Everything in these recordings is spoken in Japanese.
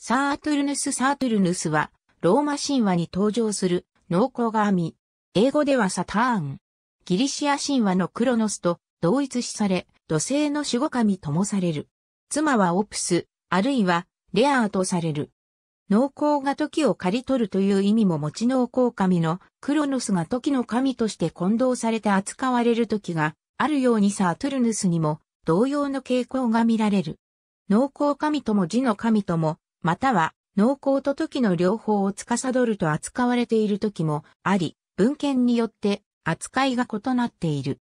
サートゥルヌスは、ローマ神話に登場する、農耕神。英語ではサターン。ギリシア神話のクロノスと同一視され、土星の守護神ともされる。妻はオプス、あるいはレアーとされる。農耕が時を刈り取るという意味も持ち農耕神のクロノスが時の神として混同されて扱われる時があるようにサートゥルヌスにも同様の傾向が見られる。農耕神とも地の神とも、または農耕と時の両方を司ると扱われている時もあり、文献によって扱いが異なっている。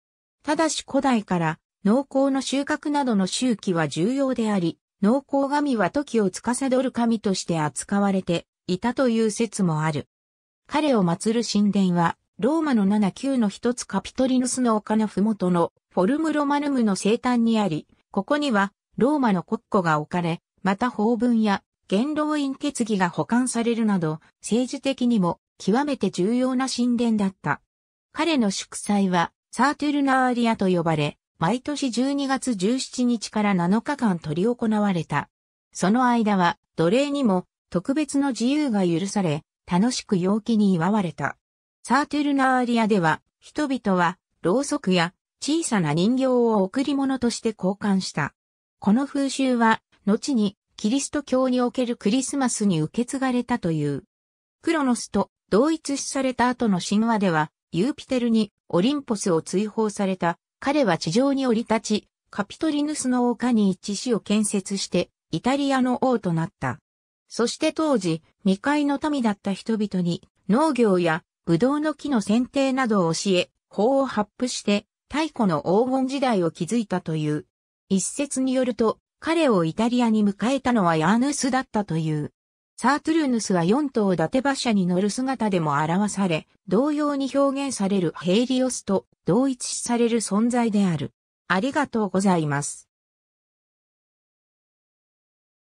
ただし古代から農耕の収穫などの周期は重要であり、農耕神は時を司る神として扱われていたという説もある。彼を祀る神殿は、ローマの7旧の一つカピトリヌスの丘の麓のフォルムロマヌムの西端にあり、ここにはローマの国庫が置かれ、また法文や元老院決議が保管されるなど、政治的にも極めて重要な神殿だった。彼の祝祭はサートゥルナーリアと呼ばれ、毎年12月17日から7日間執り行われた。その間は奴隷にも特別の自由が許され、楽しく陽気に祝われた。サートゥルナーリアでは、人々はろうそくや小さな人形を贈り物として交換した。この風習は、後にキリスト教におけるクリスマスに受け継がれたという。クロノスと同一視された後の神話では、ユーピテルにオリンポスを追放された。彼は地上に降り立ち、カピトリヌスの丘に一市を建設して、イタリアの王となった。そして当時、未開の民だった人々に、農業やブドウの木の剪定などを教え、法を発布して、太古の黄金時代を築いたという。一説によると、彼をイタリアに迎えたのはヤーヌスだったという。サートゥルヌスは4頭伊達馬車に乗る姿でも表され、同様に表現されるヘイリオスと同一視される存在である。ありがとうございます。